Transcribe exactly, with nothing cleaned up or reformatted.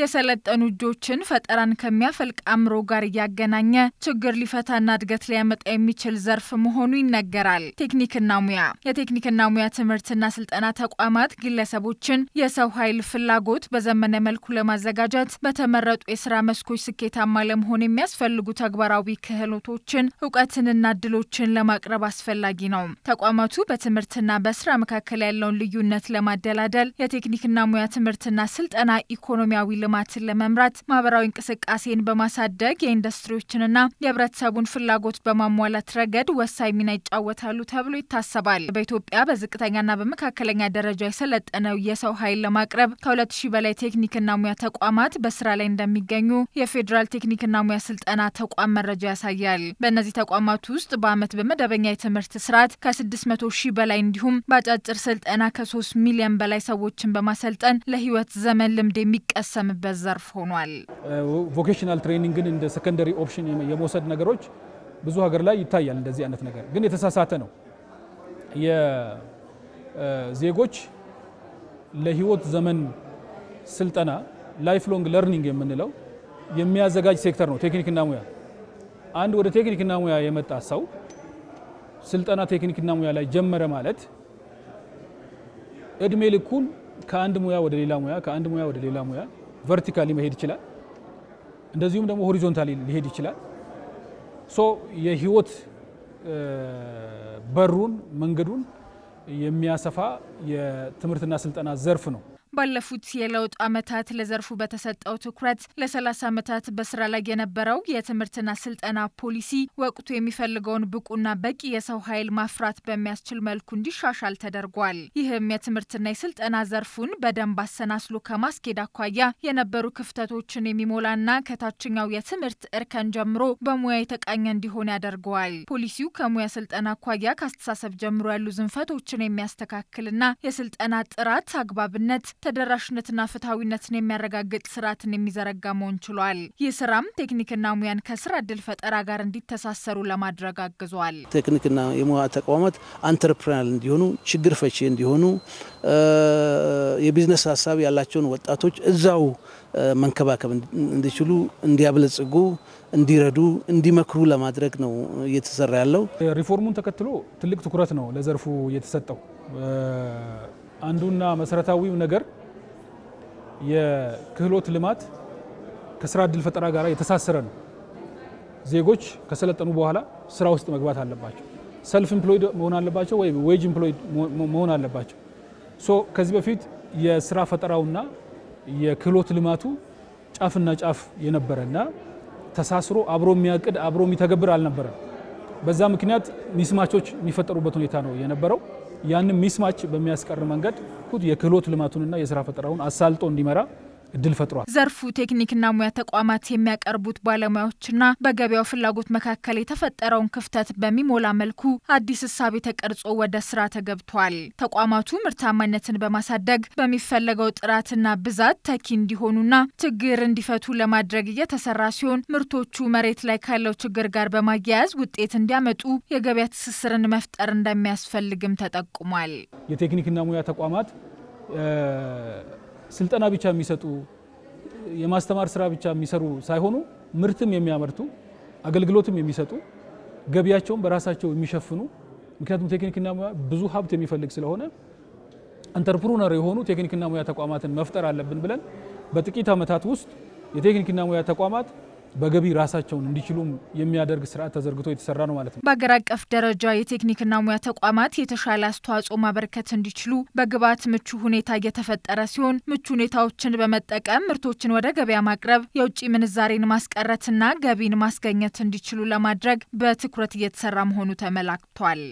የሰለት አንጆችን ፈጠራን ከሚያፈልቅ አምሮ ጋር ያገናኘ ችግር ሊፈታና እድገት ሊያመጣ የሚችል ዘርፍ መሆኑ ይነገራል። ቴክኒክና ሙያ የቴክኒክና ሙያ ትምህርትና ስልጠና ተቋማት ግለሰቦችን የሰው ኃይል ፍላጎት በዘመነ መልኩ ለማዘጋጀት በተመረጡ የሥራ መስኮች ስኬታማ ለመሆን የሚያስፈልጉ ተግባራዊ ክህሎቶችን ዕውቀትንና ድሎችን ለማቅረብ አስፈላጊ ነው። ተቋማቱ በትምህርትና በሥራ መካከል ያለውን ልዩነት ለማደላደል የቴክኒክና ሙያ ትምህርትና ስልጠና ኢኮኖሚያዊ ልማትን ለመምራት ማህበራዊ እንቅስቃሴን በማሳደግ የኢንዱስትሪዎችንና የህብረተሰቡን ፍላጎት በማሟላት ረገድ ወሳኝ ሚና ይጫወታሉ ተብሎ ይታሰባል። በኢትዮጵያ በዝቅተኛና በመካከለኛ ደረጃ የሰለጠነው የሰው ኃይል ለማቅረብ ከሁለት ሺህ በላይ ቴክኒክና ሙያ ተቋማት በስራ ላይ እንደሚገኙ የፌዴራል ቴክኒክና ሙያ ስልጠና ተቋም መረጃ ያሳያል። በእነዚህ ተቋማት ውስጥ በአመት በመደበኛ የትምህርት ስርዓት ከ ስድስት መቶ ሺህ በላይ እንዲሁም በአጫጭር ስልጠና ከ ሶስት ሚሊዮን በላይ ሰዎችን በማሰልጠን ለህይወት ዘመን ልምድ የሚቀሰም በዘርፍ ሆኗል። ቮኬሽናል ትሬኒንግን እንደ ሰከንደሪ ኦፕሽን የመውሰድ ነገሮች ብዙ ሀገር ላይ ይታያል። እንደዚህ አይነት ነገር ግን የተሳሳተ ነው። የዜጎች ለህይወት ዘመን ስልጠና ላይፍ ሎንግ ለርኒንግ የምንለው የሚያዘጋጅ ሴክተር ነው ቴክኒክና ሙያ። አንድ ወደ ቴክኒክና ሙያ የመጣ ሰው ስልጠና ቴክኒክና ሙያ ላይ ጀመረ ማለት እድሜ ልኩን ከአንድ ሙያ ወደ ሌላ ሙያ ከአንድ ሙያ ወደ ሌላ ሙያ ቨርቲካሊ መሄድ ይችላል። እንደዚሁም ደግሞ ሆሪዞንታሊ ሊሄድ ይችላል። ሶ የህይወት በሩን መንገዱን የሚያሰፋ የትምህርትና ስልጠና ዘርፍ ነው። ባለፉት የለውጥ አመታት ለዘርፉ በተሰጠው ትኩረት ለ ሰላሳ አመታት በስራ ላይ የነበረው የትምህርትና ስልጠና ፖሊሲ ወቅቱ የሚፈልገውን ብቁና በቂ የሰው ኃይል ማፍራት በሚያስችል መልኩ እንዲሻሻል ተደርጓል። ይህም የትምህርትና የስልጠና ዘርፉን በደንብ አሰናስሎ ከማስኬድ አኳያ የነበሩ ክፍተቶችን የሚሞላና ከታችኛው የትምህርት እርከን ጀምሮ በሙያ የተቃኘ እንዲሆን ያደርገዋል። ፖሊሲው ከሙያ ስልጠና አኳያ ከአስተሳሰብ ጀምሮ ያሉ ዝንፈቶችን የሚያስተካክልና የስልጠና ጥራት አግባብነት ተደራሽነትና ፍትሃዊነትን የሚያረጋግጥ ስርዓትን የሚዘረጋ መሆን ችሏል። ይህ ስራም ቴክኒክና ሙያን ከስራ እድል ፈጠራ ጋር እንዲተሳሰሩ ለማድረግ አግዟል። ቴክኒክና የሙያ ተቋማት አንትርፕረነር እንዲሆኑ፣ ችግር ፈቺ እንዲሆኑ፣ የቢዝነስ ሀሳብ ያላቸውን ወጣቶች እዛው መንከባከብ እንዲችሉ፣ እንዲያበለጽጉ፣ እንዲረዱ፣ እንዲመክሩ ለማድረግ ነው እየተሰራ ያለው። ሪፎርሙን ተከትሎ ትልቅ ትኩረት ነው ለዘርፉ የተሰጠው። አንዱና መሰረታዊው ነገር የክህሎት ልማት ከስራ እድል ፈጠራ ጋር የተሳሰረ ነው። ዜጎች ከሰለጠኑ በኋላ ስራ ውስጥ መግባት አለባቸው። ሰልፍ ኢምፕሎይድ መሆን አለባቸው ወይ ዌጅ ኢምፕሎይድ መሆን አለባቸው። ሶ ከዚህ በፊት የስራ ፈጠራውና የክህሎት ልማቱ ጫፍና ጫፍ የነበረና ተሳስሮ አብሮ የሚያቅድ አብሮ የሚተገብር አልነበረም። በዛ ምክንያት ሚስማቾች የሚፈጠሩበት ሁኔታ ነው የነበረው። ያንም ሚስማች በሚያስቀር መንገድ የክህሎት ልማቱንና የስራ ፈጠራውን አሳልጦ እንዲመራ እድል ፈጥሯል። ዘርፉ ቴክኒክና ሙያ ተቋማት የሚያቀርቡት ባለሙያዎችና በገበያው ፍላጎት መካከል የተፈጠረውን ክፍተት በሚሞላ መልኩ አዲስ እሳቤ ተቀርጾ ወደ ስራ ተገብቷል። ተቋማቱ ምርታማነትን በማሳደግ በሚፈለገው ጥራትና ብዛት ተኪ እንዲሆኑና ችግር እንዲፈቱ ለማድረግ እየተሰራ ሲሆን ምርቶቹ መሬት ላይ ካለው ችግር ጋር በማያያዝ ውጤት እንዲያመጡ የገበያ ትስስርን መፍጠር እንደሚያስፈልግም ተጠቁሟል። የቴክኒክና ሙያ ተቋማት ስልጠና ብቻ የሚሰጡ የማስተማር ስራ ብቻ የሚሰሩ ሳይሆኑ ምርትም የሚያመርቱ አገልግሎትም የሚሰጡ ገቢያቸውን በራሳቸው የሚሸፍኑ ምክንያቱም ቴክኒክና ሙያ ብዙ ሀብት የሚፈልግ ስለሆነ አንተርፕሩነር የሆኑ ቴክኒክና ሙያ ተቋማትን መፍጠር አለብን ብለን በጥቂት አመታት ውስጥ የቴክኒክና ሙያ ተቋማት በገቢ ራሳቸውን እንዲችሉም የሚያደርግ ስርዓት ተዘርግቶ የተሰራ ነው ማለት ነው። በአገር አቀፍ ደረጃ የቴክኒክና ሙያ ተቋማት የተሻለ አስተዋጽኦ ማበርከት እንዲችሉ በግብዓት ምቹ ሁኔታ እየተፈጠረ ሲሆን ምቹ ሁኔታዎችን በመጠቀም ምርቶችን ወደ ገበያ ማቅረብ፣ የውጭ ምንዛሬን ማስቀረትና ገቢን ማስገኘት እንዲችሉ ለማድረግ በትኩረት እየተሰራ መሆኑ ተመላክቷል።